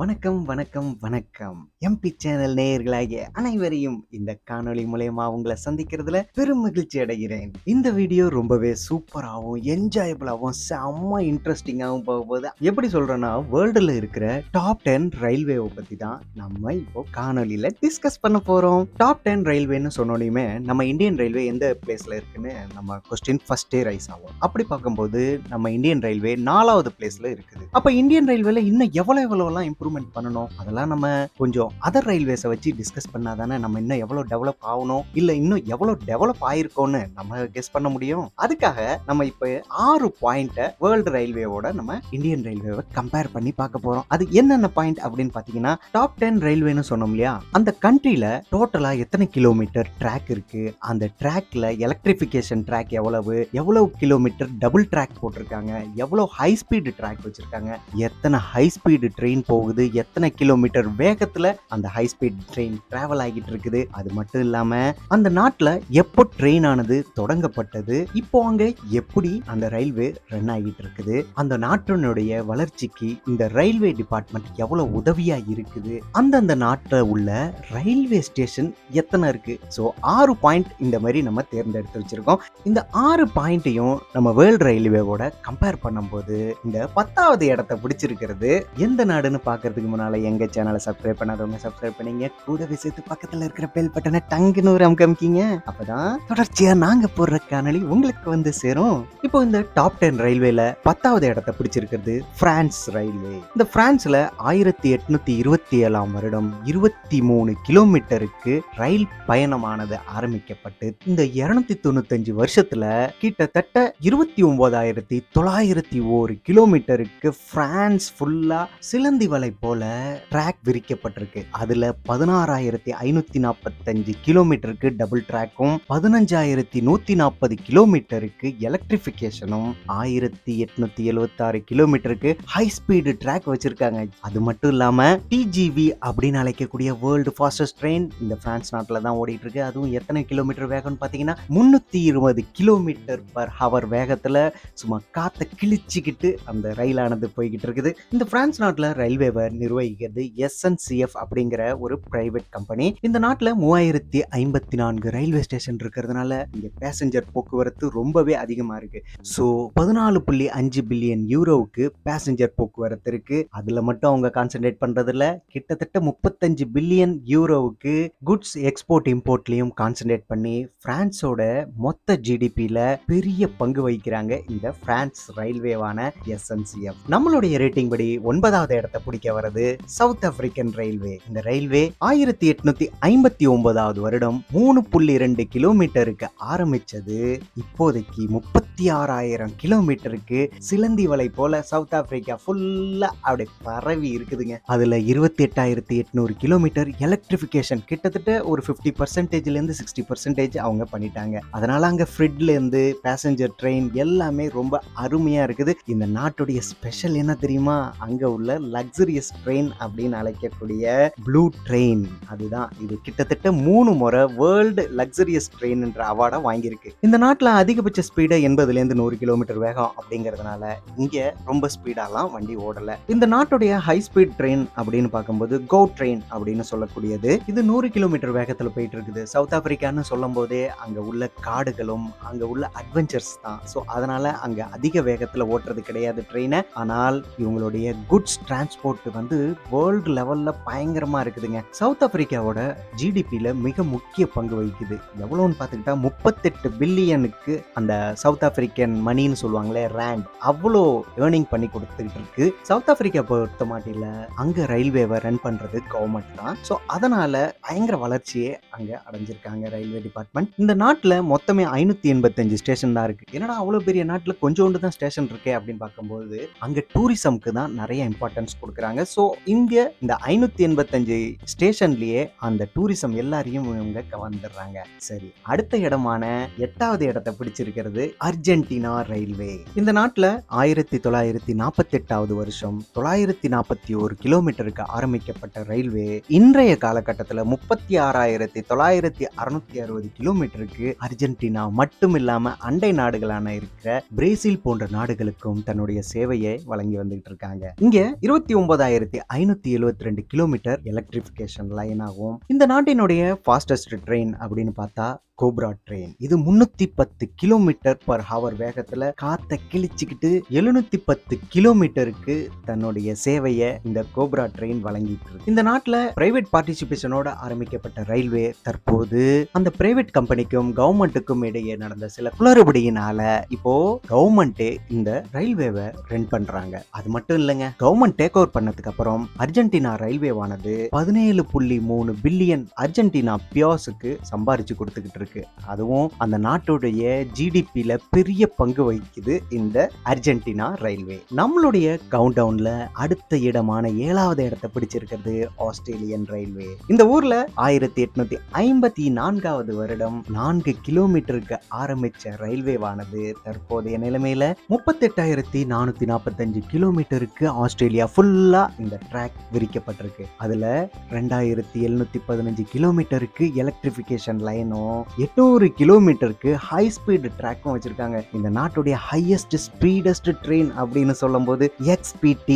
வணக்கம் MP channel நேயர்களாகிய அனைவரையும் இந்த காணொளி மூலமா உங்களை சந்திக்கிறதுல பெரும் மகிழ்ச்சி அடைகிறேன். இந்த வீடியோ ரொம்பவே சூப்பராகவும் என்ஜாயபிளாகவும் செம்ம இன்ட்ரெஸ்டிங்காகவும் போக போது, எப்படி சொல்றேன்னா, வேர்ல்டுல இருக்கிற டாப் 10 ரயில்வேவை பத்தி தான் நம்ம இப்போ காணொலியில டிஸ்கஸ் பண்ண போறோம். டாப் 10 ரயில்வேன்னு சொன்னோடனே நம்ம இந்தியன் ரயில்வே எந்த பிளேஸ்ல இருக்குன்னு நம்ம கொஸ்டின் ஃபர்ஸ்டே ரைஸ் ஆகும். அப்படி பார்க்கும்போது நம்ம இந்தியன் ரயில்வே 4வது பிளேஸ்ல இருக்குது. அப்ப இந்தியன் ரயில்வேல இன்னும் எவ்வளவு இம்ப்ரூவ்மெண்ட் பண்ணணும், அதெல்லாம் நம்ம கொஞ்சம் அதர் ரயில்வேஸை வச்சு டிஸ்கஸ் பண்ணாதானே நம்ம இன்னும் எவ்வளோ டெவலப் ஆகணும், இல்லை இன்னும் எவ்வளோ டெவலப் ஆயிருக்கோன்னு நம்ம கெஸ் பண்ண முடியும். அதுக்காக நம்ம இப்போ 6 பாயிண்ட்டை வேர்ல்டு ரயில்வேவோட நம்ம இந்தியன் ரயில்வேவை கம்பேர் பண்ணி பார்க்க போகிறோம். அது என்னென்ன பாயிண்ட் அப்படின்னு பார்த்தீங்கன்னா, டாப் 10 ரயில்வேன்னு சொன்னோம் இல்லையா, அந்த கண்ட்ரியில் டோட்டலாக எத்தனை கிலோமீட்டர் ட்ராக் இருக்கு, அந்த ட்ராக்ல எலக்ட்ரிஃபிகேஷன் ட்ராக் எவ்வளவு கிலோமீட்டர் டபுள் ட்ராக் போட்டிருக்காங்க, எவ்வளோ ஹை ஸ்பீடு ட்ராக் வச்சிருக்காங்க, எத்தனை ஹை ஸ்பீடு ட்ரெயின் போகுது, எத்தனை கிலோமீட்டர் வேகத்துல அந்த ஹை ஸ்பீட் ட்ரெயின் டிராவல் ஆகிட்டு இருக்குது. அது மட்டும் இல்லாம அந்த நாட்டுல எப்போ ட்ரெயின் ஆனது தொடங்கப்பட்டது, இப்போ அங்க எப்படி அந்த ரயில்வே ரன் ஆகிட்டு இருக்குது, அந்த நாட்டினுடைய வளர்ச்சிக்கு இந்த ரயில்வே டிபார்ட்மெண்ட் எவ்வளவு உதவியா இருக்குது, அந்தந்த நாட்டுல உள்ள ரயில்வே ஸ்டேஷன் எத்தனை இருக்கு. சோ 6 பாயிண்ட் இந்த மாதிரி நம்ம தேர்ந்தெடுத்து வச்சிருக்கோம். இந்த 6 பாயிண்டையும் நம்ம வேர்ல்டு ரயில்வேவோட கம்பேர் பண்ணும்போது இந்த 10வது இடத்தை பிடிச்சிருக்கிறது எந்த நாடுன்னு பார்க்கறதுக்கு முன்னால எங்க சேனலை சப்ஸ்கிரைப் பண்ணாதவங்க சப்ஸ்கிரைப் பண்ணீங்க, கூடவே சேர்த்து பக்கத்துல இருக்கிற பெல் பட்டனை டங்குன்னு ஒரு அமுக்கமிக்கீங்க. அப்பதான் தொடர்ச்சியா நாங்க போடுற காணொளி உங்களுக்கு வந்து சேரும். இப்போ இந்த டாப் 10 ரயில்வேல 10வது இடத்தை பிடிச்சிருக்கிறது பிரான்ஸ் ரயில்வே. இந்த பிரான்ஸ்ல 1827 வருடம் 23 கிலோமீட்டருக்கு ரயில் பயணமானது ஆரம்பிக்கப்பட்டு இந்த 295 வருஷத்துல கிட்டத்தட்ட 29,901 கிலோமீட்டருக்கு பிரான்ஸ் ஃபுல்லா சிலந்தி வலை போல ட்ராக் விரிக்கப்பட்டிருக்கு. அதுல 16,545 கிலோமீட்டருக்கு டபுள் ட்ராக்கும் 15,140 கிலோமீட்டருக்கு எலக்ட்ரிபிகேஷனும் 1,876 கிலோமீட்டருக்கு ஹை ஸ்பீடு ட்ராக் வச்சிருக்காங்க. அது மட்டும் இல்லாம டிஜிவி அப்படின்னு அழைக்கக்கூடிய வேர்ல்டு ஃபாஸ்டஸ்ட் ட்ரெயின் இந்த பிரான்ஸ் நாட்டில தான் ஓடிட்டு இருக்கு. அதுவும் எத்தனை கிலோமீட்டர் வேகம்னு பாத்தீங்கன்னா 320 கிலோமீட்டர் பர் ஹவர் வேகத்துல சும்மா காத்த கிழிச்சுக்கிட்டு அந்த ரயிலானது போய்கிட்டு இருக்குது. இந்த பிரான்ஸ் நாட்டில் ரயில்வேவை நிர்வகிக்கிறது SNCF அப்படிங்கிற ஒரு பிரைவேட் கம்பெனி. இந்த நாட்டில் 3054 ரயில்வே ஸ்டேஷன் இருக்கிறதுனால இங்க பேசஞ்சர் போக்குவரத்து ரொம்பவே அதிகமா இருக்கு. ஸோ 14.5 பில்லியன் யூரோவுக்கு பேசஞ்சர் போக்குவரத்து இருக்கு. அதுல மட்டும் அவங்க கான்சென்ட்ரேட் பண்றதுல கிட்டத்தட்ட 35 பில்லியன் யூரோவுக்கு குட்ஸ் எக்ஸ்போர்ட் இம்போர்ட்லயும் கான்சென்ட்ரேட் பண்ணி பிரான்ஸோட மொத்த ஜிடிபியில பெரிய பங்கு வகிக்கிறாங்க இந்த பிரான்ஸ் ரயில்வேவான SNCF. நம்மளுடைய ரேட்டிங் படி 9வது இடத்தை பிடிக்க வருது சவுத் ஆப்பிரிக்கன் ரயில்வே. இந்த ரயில்வே 1859 வருடம் 3.2 கிலோமீட்டருக்கு ஆரம்பிச்சது. இப்போதைக்கு 36,000 கிலோமீட்டருக்கு சிலந்தி வலை போல சவுத் ஆப்பிரிக்கா ஃபுல்லா அப்படியே பரவி இருக்குதுங்க. அதுல 28,800 கிலோமீட்டர் எலக்ட்ரிபிகேஷன் கிட்டத்தட்ட ஒரு 50% இருந்து 60% அவங்க பண்ணிட்டாங்க. அதனால அங்க ஃப்ரிட்ல இருந்து பேசஞ்சர் ட்ரெயின் எல்லாமே ரொம்ப அருமையா இருக்குது. இந்த நாட்டுடைய ஸ்பெஷல் என்ன தெரியுமா, அங்க உள்ள லக்ஸரியஸ் ட்ரெயின் அப்படின்னு அழைக்கக்கூடிய ப்ளூ ட்ரெயின். அதுதான் இது கிட்டத்தட்ட 3 முறை வேர்ல்டு லக்ஸரியஸ் ட்ரெயின் என்ற அவார்டை வாங்கியிருக்கு. இந்த நாட்டில் அதிகபட்ச ஸ்பீடை 80-100 கிலோமீட்டர் வேகம் அப்படிங்கிறதுனால இங்கே ரொம்ப ஸ்பீடாலாம் வண்டி ஓடலை. இந்த நாட்டுடைய ஹை ஸ்பீட் ட்ரெயின் அப்படின்னு பார்க்கும்போது கோ ட்ரெயின் அப்படின்னு சொல்லக்கூடியது இது 100 கிலோமீட்டர் வேகத்தில் போயிட்டு இருக்குது. சவுத் ஆப்பிரிக்கான்னு சொல்லும் போதே அங்கே உள்ள காடுகளும் அங்கே உள்ள அட்வென்ச்சர்ஸ் தான். ஸோ அதனால அங்கே அதிக வேகத்தில் ஓட்டுறது கிடையாது ட்ரெயினை. ஆனால் இவங்களுடைய குட்ஸ் டிரான்ஸ்போர்ட் வந்து வேர்ல்டு லெவல்ல பயங்கரமா இருக்குதுங்க. சவுத் ஆப்பிரிக்காவோட ஜிடிபியில மிக முக்கிய பங்கு வகிக்குது. எவ்வளவுன்னு பார்த்துக்கிட்டா 38 பில்லியனுக்கு அந்த சவுத் ஆப்பிரிக்கன் மணின்னு சொல்லுவாங்களே ரேண்ட், அவ்வளோ ஏர்னிங் பண்ணி கொடுத்துக்கிட்டு இருக்கு. சவுத் ஆப்பிரிக்கா பொறுத்த மாட்டில அங்க ரயில்வேவை ரன் பண்றது கவர்மெண்ட் தான். ஸோ அதனால பயங்கர வளர்ச்சியே அங்க அடைஞ்சிருக்காங்க ரயில்வே டிபார்ட்மெண்ட். இந்த நாட்டுல மொத்தமே 585 ஸ்டேஷன் தான் இருக்கு. என்னடா அவ்வளவு பெரிய நாட்டுல கொஞ்சோண்டு தான் ஸ்டேஷன் இருக்கு அப்படின்னு பார்க்கும்போது அங்க டூரிசம்க்கு தான் நிறைய இம்பார்ட்டன்ஸ் கொடுக்குறாங்க. ஸோ இங்க இந்த 585 ஸ்டேஷன்லயே அந்த டூரிசம் எல்லாரையும் இவங்க கவர்ந்துடுறாங்க. சரி, அடுத்த இடமான 8வது இடத்தை பிடிச்சிருக்கிறது அர்ஜென்டினா ரயில்வே. இந்த நாட்டில் 1948 வருஷம் 941 கிலோமீட்டருக்கு ஆரம்பிக்கப்பட்ட ரயில்வே இன்றைய காலகட்டத்தில் 36,660 கிலோமீட்டருக்கு அர்ஜென்டினா மட்டும் இல்லாம அண்டை நாடுகளான இருக்கிற பிரேசில் போன்ற நாடுகளுக்கும் தன்னுடைய சேவையை வழங்கி வந்துட்டு இருக்காங்க. இங்க 29 9,572 kilometers electrification line ஆகும். இந்த நாட்டினுடைய fastest train அப்படின்னு பார்த்தா கோப்ரா ட்ரெயின். இது 310 km/h வேகத்துல காத்த கிழிச்சுக்கிட்டு 710 km தன்னுடைய சேவையை இந்த கோப்ரா ட்ரெயின் வழங்கிட்டு இருக்கு. இந்த நாட்டுல பிரைவேட் பார்ட்டிசிபேஷனோட ஆரம்பிக்கப்பட்ட ரயில்வே தற்போது அந்த பிரைவேட் கம்பெனிக்கும் கவர்மெண்ட்டுக்கும் இடையே நடந்த சில குளறுபடியினால இப்போ கவர்மெண்டே இந்த ரயில்வேவை ரன் பண்றாங்க. அது மட்டும் இல்லைங்க, கவர்மெண்ட் டேக் ஓவர் பண்ணதுக்கு அப்புறம் அர்ஜென்டினா ரயில்வேவானது 17.3 பில்லியன் அர்ஜென்டினா பியாஸுக்கு சம்பாரிச்சு கொடுத்துக்கிட்டு. அதுவும் அந்த நாட்டுடைய ஜிடிபில பெரிய பங்கு வகிக்குது இந்த அர்ஜென்டினா ரயில்வே. நம்மளுடைய கவுண்ட் டவுன்ல அடுத்த இடமான 7வது இடத்தை பிடிச்சிருக்கிறது ஆஸ்திரேலியன் ரயில்வே. இந்த ஊர்ல 1854 4 km ஆரம்பிச்ச ரயில்வேவானது தற்போதைய நிலைமையில 38,445 km ஆஸ்திரேலியா ஃபுல்லா இந்த ட்ராக் விரிக்கப்பட்டிருக்கு. அதுல 2,715 km எலக்ட்ரிபிகேஷன் லைனும் 800 km ஹை ஸ்பீடு ட்ராக்கும் வச்சிருக்காங்க. இந்த நாட்டுடைய ஹையஸ்ட் ஸ்பீடஸ்ட் ட்ரெயின் அப்படின்னு சொல்லும் போது XPT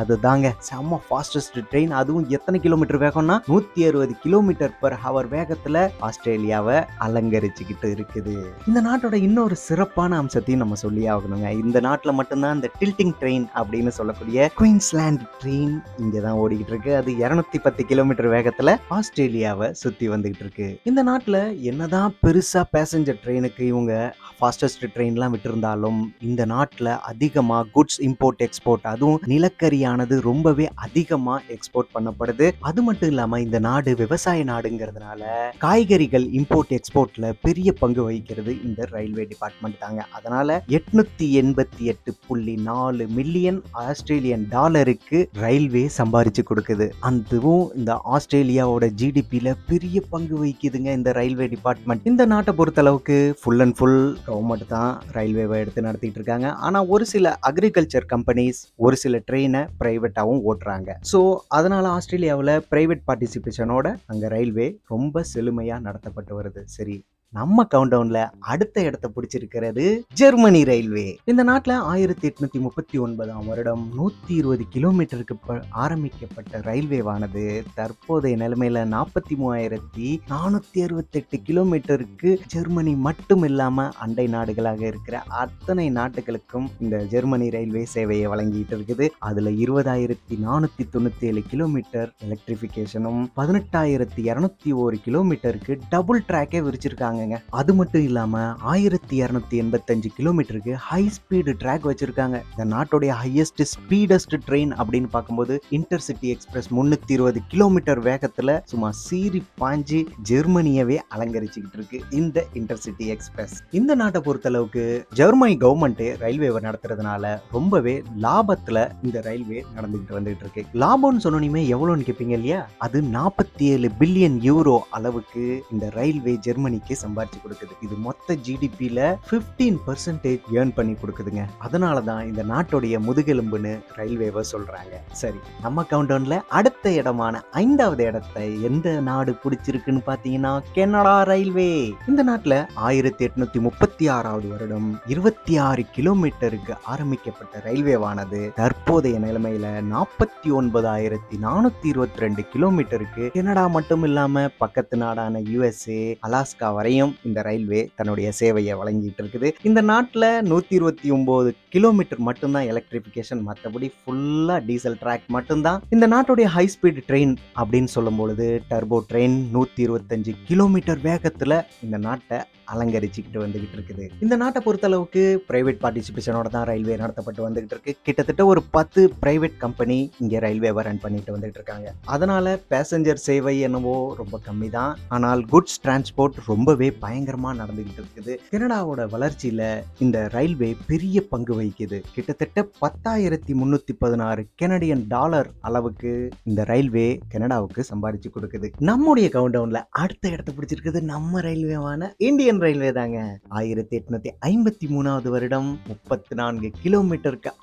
அதுதாங்க செம்ம ஃபாஸ்டஸ்ட் ட்ரெயின். அதுவும் எத்தனை கிலோமீட்டர் வேகம்னா 160 km/h வேகத்துல ஆஸ்திரேலியாவை அலங்கரிச்சுக்கிட்டு இருக்குது. இந்த நாட்டோட இன்னொரு சிறப்பான அம்சத்தையும் நம்ம சொல்லி ஆகணுங்க. இந்த நாட்டில் மட்டும்தான் இந்த டில்டிங் ட்ரெயின் அப்படின்னு சொல்லக்கூடிய குயின்ஸ்லாண்ட் ட்ரெயின் இங்கதான் ஓடிக்கிட்டு இருக்கு. அது 210 km வேகத்துல ஆஸ்திரேலியாவை சுத்தி வந்துகிட்டு இருக்கு. இந்த நாட்டுல என்னதான் பெருசா பேசஞ்சர் ட்ரெயினுக்கு இவங்க ஃபாஸ்டஸ்ட் ட்ரெயின்லாம் விட்டிருந்தாலும் இந்த நாட்டில் அதிகமா குட்ஸ் இம்போர்ட் எக்ஸ்போர்ட், அதுவும் நிலக்கரியானது ரொம்பவே அதிகமா எக்ஸ்போர்ட் பண்ணப்படுது. அது மட்டும் இல்லாம இந்த நாடு விவசாய நாடுங்கிறதுனால காய்கறிகள் இம்போர்ட் எக்ஸ்போர்ட்ல பெரிய பங்கு வகிக்கிறது இந்த ரயில்வே டிபார்ட்மெண்ட் தாங்க. அதனால 888.4 மில்லியன் AUD ரயில்வே சம்பாரிச்சு கொடுக்குது. அதுவும் இந்த ஆஸ்திரேலியாவோட ஜிடிபியில பெரிய பங்கு வகிக்குதுங்க இந்த ரயில்வே டிபார்ட்மெண்ட். இந்த நாட்டை பொறுத்த அளவுக்கு ஃபுல் அண்ட் ஃபுல் கவர்மெண்ட் தான் ரயில்வேவை எடுத்து நடத்திட்டு இருக்காங்க. ஆனா ஒரு சில அக்ரிகல்ச்சர் கம்பெனிஸ் ஒரு சில ட்ரெயினை பிரைவேட்டாகவும் ஓட்டுறாங்க. ஸோ அதனால ஆஸ்திரேலியாவில் பிரைவேட் பார்ட்டிசிபேஷனோட அங்கே ரயில்வே ரொம்ப செழுமையா நடத்தப்பட்டு வருது. சரி, நம்ம கவுண்ட் டவுன்ல அடுத்த இடத்தை பிடிச்சிருக்கிறது ஜெர்மனி ரயில்வே. இந்த நாட்டில் 1839 120 km ஆரம்பிக்கப்பட்ட ரயில்வேவானது தற்போதைய நிலைமையில 43,468 km ஜெர்மனி மட்டும் இல்லாம அண்டை நாடுகளாக இருக்கிற அத்தனை நாட்டுகளுக்கும் இந்த ஜெர்மனி ரயில்வே சேவையை வழங்கிட்டு இருக்குது. அதுல 20,497 km எலக்ட்ரிபிகேஷனும் 18,201 km டபுள் ட்ராக்கே விரிச்சிருக்காங்க. அது மட்டும் இல்லாம 1,285 km ஹை ஸ்பீடு ட்ராக் வச்சிருக்காங்க. இந்த நாட்டோட ஹையஸ்ட் ஸ்பீடஸ்ட் ட்ரெயின் அப்படின்னு பார்க்கும்போது இன்டர்சிட்டி எக்ஸ்பிரஸ் 320 km வேகத்துல சும்மா சீறி பாஞ்சி ஜெர்மனியவே அலங்கரிச்சுக்கிட்டு இருக்கு இந்த இன்டர்சிட்டி எக்ஸ்பிரஸ். இந்த நாட்டை பொறுத்த அளவுக்கு ஜெர்மனி கவர்மெண்ட் ரயில்வேவை நடத்துறதுனால ரொம்பவே லாபத்துல இந்த ரயில்வே நடந்துகிட்டு வந்துட்டு இருக்கு. லாபம்னு சொன்னோமே எவ்வளவுன்னு கேப்பீங்க இல்லையா, அது €47 பில்லியன் அளவுக்கு இந்த ரயில்வே ஜெர்மனிக்கு சம்பாரிச்சு கொடுக்குது. இது மொத்த ஜிடிபியில 15% earn பண்ணி கொடுக்குதுங்க. அதனால தான் இந்த நாட்டோட முதுகெலும்புன்னு ரயில்வேவை சொல்றாங்க. சரி, நம்ம கவுண்டவுன்ல அடுத்த இடமான 5வது இடத்தை எந்த நாடு பிடிச்சிருக்குன்னு பாத்தீங்கன்னா கனடா ரயில்வே. இந்த நாட்டுல 1836 26 km ஆரம்பிக்கப்பட்ட ரயில்வேவானது தற்போதைய நிலைமையில 49,422 km கனடா மட்டும் இல்லாம பக்கத்து நாடான USA அலாஸ்கா வரை இந்த ரயில்வே தன்னுடைய சேவையை வழங்கிட்டு இருக்குது. இந்த நாட்டில் 129 km மட்டும்தான் எலக்ட்ரிபிகேஷன், மற்றபடி ஃபுல்லா டீசல் ட்ராக் மட்டும்தான். இந்த நாட்டுடைய ஹை ஸ்பீடு ட்ரெயின் அப்படின்னு சொல்லும் பொழுது டர்போ ட்ரெயின் 125 km வேகத்துல இந்த நாட்டை அலங்கரிச்சுக்கிட்டு வந்துகிட்டு இருக்குது. இந்த நாட்டை பொறுத்த அளவுக்கு பிரைவேட் பார்ட்டிசிபேஷனோட தான் ரயில்வே நடத்தப்பட்டு வந்துகிட்டு இருக்கு. கிட்டத்தட்ட ஒரு 10 பிரைவேட் கம்பெனி இங்கே ரயில்வேவை ரன் பண்ணிட்டு வந்துட்டு இருக்காங்க. அதனால பேசஞ்சர் சேவை என்னவோ ரொம்ப கம்மி தான், ஆனால் குட்ஸ் டிரான்ஸ்போர்ட் ரொம்பவே பயங்கரமா நடந்துகிட்டு இருக்குது. கனடாவோட வளர்ச்சியில இந்த ரயில்வே பெரிய பங்கு வகிக்குது. கிட்டத்தட்ட $10,316 அளவுக்கு இந்த ரயில்வே கனடாவுக்கு சம்பாதிச்சு கொடுக்குது. நம்முடைய கவுண்ட் டவுன்ல அடுத்த இடத்தை பிடிச்சிருக்குது நம்ம ரயில்வேவான இந்திய ரயில்வே தாங்க. 1853 34 km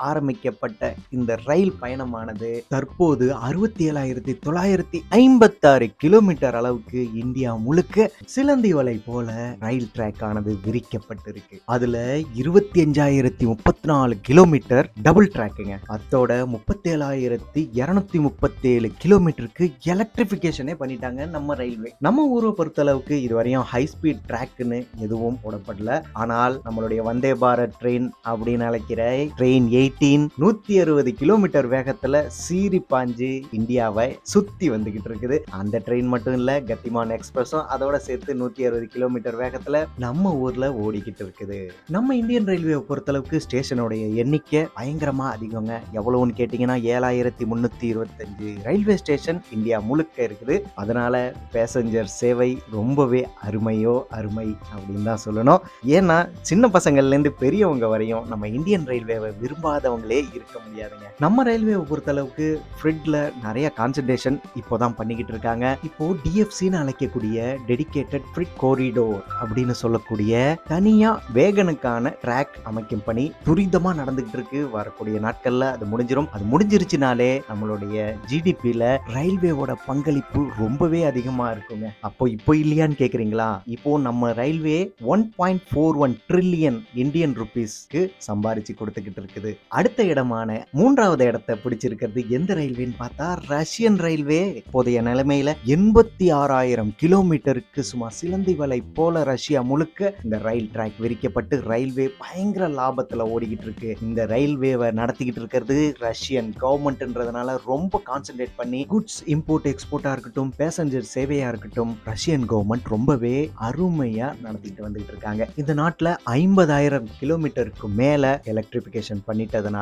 ஆரம்பிக்கப்பட்ட இந்த ரயில் பயணமானது தற்போது 67,956 km அளவுக்கு இந்தியா முழுக்க சிலந்தி வலை போல ரயில் ட்ராக் ஆனது விரிக்கப்பட்டிருக்கு. அதுல 25,034 கிலோமீட்டர் டபுள் ட்ராக்குங்க. அதோட 37,237 கிலோமீட்டருக்கு எலக்ட்ரிபிகேஷனே பண்ணிட்டாங்க நம்ம ரயில்வே. நம்ம ஊரை பொறுத்த அளவுக்கு இதுவரையும் ஹை ஸ்பீட் ட்ராக்னு எதுவும் போடப்படல. ஆனால் நம்மளுடைய வந்தே பாரத் ட்ரெயின் அப்படின்னு அழைக்கிற ட்ரெயின் 18 160 கிலோமீட்டர் வேகத்துல சீறி பாஞ்சு இந்தியாவை சுத்தி வந்துகிட்டு இருக்குது. அந்த ட்ரெயின் மட்டும் இல்ல, கத்திமான் எக்ஸ்பிரஸும் அதோட சேர்த்து 160 கிலோமீட்டர் வேகத்துல நம்ம ஊர்ல ஓடிக்கிட்டு இருக்குது. நம்ம இந்தியன் ரயில்வே பொறுத்தளவுக்கு ஸ்டேஷனுடைய எண்ணிக்கை பயங்கரமா அதிகங்க. எவ்வளவுன்னு கேட்டீங்கன்னா 7,325 ரயில்வே ஸ்டேஷன் இந்தியா முழுக்க இருக்குது. அதனால பேசஞ்சர் சேவை ரொம்பவே அருமை அப்படின்னு தான் சொல்லணும். ஏன்னா சின்ன பசங்கள்ல இருந்து பெரியவங்க வரையும் நம்ம இந்தியன் ரயில்வேவை விரும்பாதவங்களே இருக்க முடியாதுங்க. நம்ம ரயில்வேவை பொறுத்தளவுக்கு ஃப்ரிட்ல நிறைய கான்சன்ட்ரேஷன் இப்போதான் பண்ணிக்கிட்டு இருக்காங்க. இப்போ டிஎஃப்சின்னு அழைக்கக்கூடிய டெடிகேட்டட் ஃப்ரிட் கோரிடோர் அப்படின்னு சொல்லக்கூடிய தனியா வேகனுக்கான ட்ராக் அமைக்கும் பணி துரிதமா நடந்துகிட்டு இருக்கு. வரக்கூடிய நாட்கள்ல அது முடிஞ்சிடும். அது முடிஞ்சிருச்சுனாலே நம்மளுடைய ஜிடிபியில ரயில்வேவோட பங்களிப்பு ரொம்பவே அதிகமா இருக்குங்க. அப்போ இப்போ இல்லையான்னு கேக்குறீங்களா? இப்போ நம்ம ரயில்வே 1.41 ட்ரில்லியன் இந்தியன் ருபீஸ்க்கு சம்பாரிச்சு கொடுத்துக்கிட்டு இருக்குது. அடுத்த இடமான 3வது இடத்தை பிடிச்சிருக்கிறது எந்த ரயில்வேன்னு பார்த்தா ரஷ்யன் ரயில்வே. போதைய நிலைமையில 86,000 கிலோமீட்டருக்கு சுமார் சிலந்தி வலை போல ரஷ்யா முழுக்க இந்த ரயில் ட்ராக் விரிக்கப்பட்டு ரயில்வே பயங்கர லாபத்துல ஓடிக்கிட்டு இருக்கு. இந்த ரயில்வேவை நடத்திக்கிட்டு இருக்கிறது ரஷ்யன் கவர்மெண்ட்ன்றதுனால ரொம்ப கான்சென்ட்ரேட் பண்ணி குட்ஸ் இம்போர்ட் எக்ஸ்போர்ட்டா இருக்கட்டும் பேசஞ்சர் சேவையா இருக்கட்டும் ரஷ்யன் கவர்மெண்ட் ரொம்பவே அருமையா நடத்திட்டு வந்துட்டு இருக்காங்க. இந்த நாட்டுல 50,000 கிலோமீட்டருக்கு மேல எலக்ட்ரிபிகேஷன் பண்ணிட்டதுனால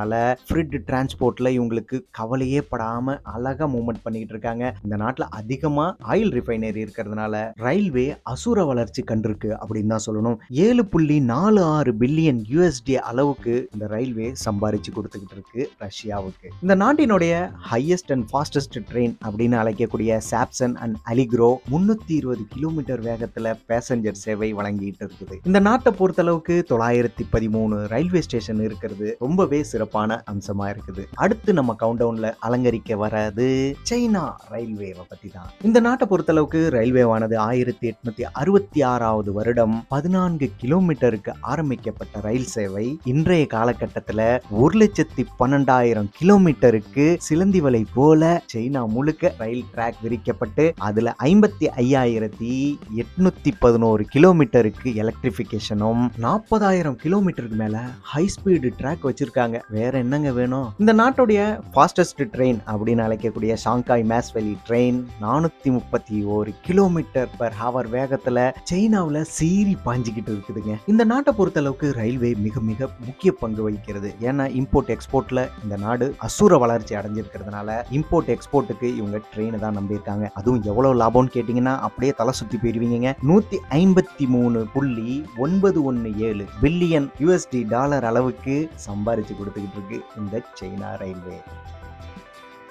ஃப்ரிட் டிரான்ஸ்போர்ட்ல இவங்களுக்கு கவலையே படாம அழகா மூவ்மெண்ட் பண்ணிட்டு இருக்காங்க. இந்த நாட்டுல அதிகமா ஆயில் ரிஃபைனரி இருக்கிறதுனால ரயில்வே அசுர வளர்ச்சி கண்டிருக்கு அப்படின்னு தான் சொல்லணும். 7.46 பில்லியன் USD அளவுக்கு இந்த ரயில்வே சம்பாரிச்சு கொடுத்துக்கிட்டு இருக்கு ரஷ்யாவுக்கு. இந்த நாட்டினுடைய ஹையஸ்ட் அண்ட் ஃபாஸ்டஸ்ட் ட்ரெயின் அப்படின்னு அழைக்கக்கூடிய சாப்சன் அண்ட் அலிக்ரோ 320 கிலோமீட்டர் வேகத்துல பேசஞ்சர் சேவை வழங்கிட்டு இருக்குது. இந்த நாட்டை பொறுத்த அளவுக்கு 913 ரயில்வே ஸ்டேஷன் இருக்கிறது ரொம்பவே சிறப்பான அம்சமா இருக்குது. அடுத்து நம்ம கவுண்டவுன்ல அலங்கரிக்க வராது சைனா ரயில்வேவை பத்தி தான். இந்த நாட்டை பொறுத்தளவுக்கு ரயில்வேவானது 1866வது வருடம் 14 கிலோமீட்டருக்கு ஆரம்பிக்கப்பட்ட ரயில் சேவை இன்றைய காலகட்டத்துல 1,12,000 கிலோமீட்டருக்கு சிலந்தி வலை போல சைனா முழுக்க ரயில் ட்ராக் விரிக்கப்பட்டு அதுல 55,811 கிலோமீட்டருக்கு எலக்ட்ரிபிகேஷனும் 40,000 கிலோமீட்டருக்கு மேல ஹை ஸ்பீடு ட்ராக் வச்சிருக்காங்க. வேற என்னங்க வேணும்? இந்த நாட்டுடைய ஃபாஸ்டஸ்ட் ட்ரெயின் அப்படின்னு அழைக்கக்கூடிய Shanghai maglev train 431 kilometre per hour வேகத்துல சைனாவில சீறி பாஞ்சிக்கிட்டு இருக்குதுங்க. இந்த நாட்டை பொறுத்த அளவுக்கு ரயில்வே மிக மிக முக்கிய பங்கு வகிக்கிறது. ஏன்னா இம்போர்ட் எக்ஸ்போர்ட்ல இந்த நாடு அசுர வளர்ச்சி அடைஞ்சிருக்கிறதுனால இம்போர்ட் எக்ஸ்போர்ட்டுக்கு இவங்க ட்ரெயினை தான் நம்பியிருக்காங்க. அதுவும் எவ்வளவு லாபம்னு கேட்டீங்கன்னா அப்படியே தலை சுத்தி போயிருவீங்க. 153.917 பில்லியன் USD டாலர் அளவுக்கு சம்பாரிச்சு கொடுத்துக்கிட்டு இருக்கு இந்த சைனா ரயில்வே.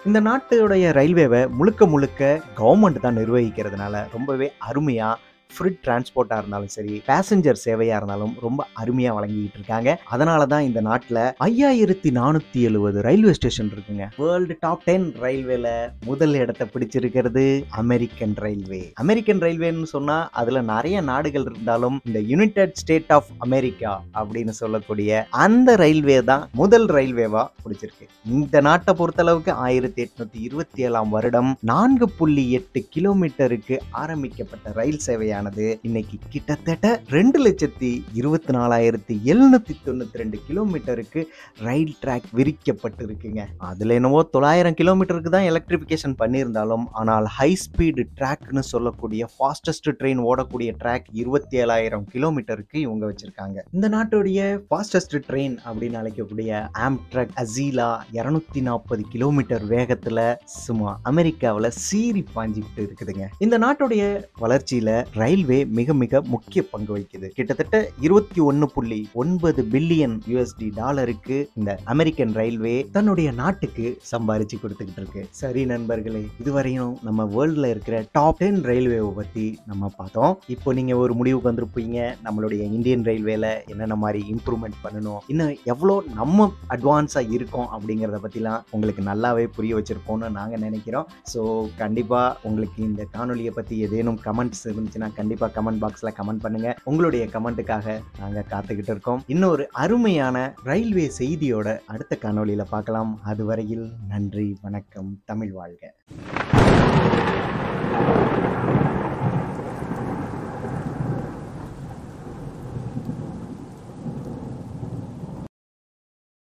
இந்த நாட்டுடைய ரயில்வேவை முழுக்க முழுக்க கவர்மெண்ட் தான் நிர்வகிக்கிறதுனால ரொம்பவே அருமையா ஃப்ரிட் டிரான்ஸ்போர்ட்டாக இருந்தாலும் சரி பேசஞ்சர் சேவையாக இருந்தாலும் ரொம்ப அருமையாக வழங்கிக்கிட்டு இருக்காங்க. அதனால தான் இந்த நாட்டில் 5,470 ரயில்வே ஸ்டேஷன் இருக்குங்க. வேர்ல்டு டாப் 10 ரயில்வேல முதல் இடத்தை பிடிச்சிருக்கிறது அமெரிக்கன் ரயில்வே. அமெரிக்கன் ரயில்வேன்னு சொன்னால் அதில் நிறைய நாடுகள் இருந்தாலும் இந்த யுனைடெட் ஸ்டேட் ஆஃப் அமெரிக்கா அப்படின்னு சொல்லக்கூடிய அந்த ரயில்வே தான் முதல் ரயில்வேவா பிடிச்சிருக்கு. இந்த நாட்டை பொறுத்தளவுக்கு 1827ஆம் வருடம் 4.8 கிலோமீட்டருக்கு ஆரம்பிக்கப்பட்ட ரயில் சேவையாக இன்னைக்கு கிட்டத்தட்ட 2,24,792 கிலோமீட்டருக்கு ரயில் ட்ராக் விரிக்கப்பட்டு இருக்குங்க. அதுல என்னவோ 900 கிலோமீட்டருக்கு தான் எலக்ட்ரிபிகேஷன் பண்ணியிருந்தாலும் ஆனால் ஹை ஸ்பீடு ட்ராக்னு சொல்லக்கூடிய ஃபாஸ்டஸ்ட் ட்ரெயின் ஓடக்கூடிய ட்ராக் 27,000 கிலோமீட்டருக்கு இவங்க வச்சிருக்காங்க. இந்த நாட்டுடைய ஃபாஸ்டஸ்ட் ட்ரெயின் அப்படின்னு அழைக்கக்கூடிய ஆம்ட்ராக் அசீலா 240 கிலோமீட்டர் வேகத்துல சும்மா அமெரிக்காவில் சீறி பாஞ்சிக்கிட்டு இருக்குதுங்க. இந்த நாட்டுடைய வளர்ச்சியில ரயில்வே மிக மிக முக்கிய பங்கு வகிக்குது. கிட்டத்தட்ட 21.9 பில்லியன் USD டாலருக்கு இந்த அமெரிக்கன் ரயில்வே தன்னுடைய நாட்டுக்கு சம்பாரிச்சு கொடுத்துக்கிட்டு இருக்கு. சரி நண்பர்களே, இதுவரையும் நம்ம வேர்ல்டுல இருக்கிற டாப் 10 ரயில்வேவை பத்தி நம்ம பார்த்தோம். இப்போ நீங்க ஒரு முடிவுக்கு வந்திருப்பீங்க, நம்மளுடைய இந்தியன் ரயில்வேல என்னென்ன மாதிரி இம்ப்ரூவ்மெண்ட் பண்ணணும், இன்னும் எவ்வளோ நம்ம அட்வான்ஸா இருக்கோம் அப்படிங்கிறத பத்திலாம் உங்களுக்கு நல்லாவே புரிய வச்சிருப்போம்னு நாங்க நினைக்கிறோம். ஸோ கண்டிப்பா உங்களுக்கு இந்த காணொலியை பத்தி ஏதேனும் கமெண்ட்ஸ் இருந்துச்சுன்னா கண்டிப்பா கமெண்ட் பாக்ஸ்ல கமெண்ட் பண்ணுங்க. உங்களுடைய கமெண்ட்டுக்காக நாங்க காத்துக்கிட்டு இருக்கோம். இன்னொரு அருமையான ரயில்வே செய்தியோட அடுத்த காணொளியில பார்க்கலாம். அதுவரையில் நன்றி, வணக்கம், தமிழ் வாழ்க.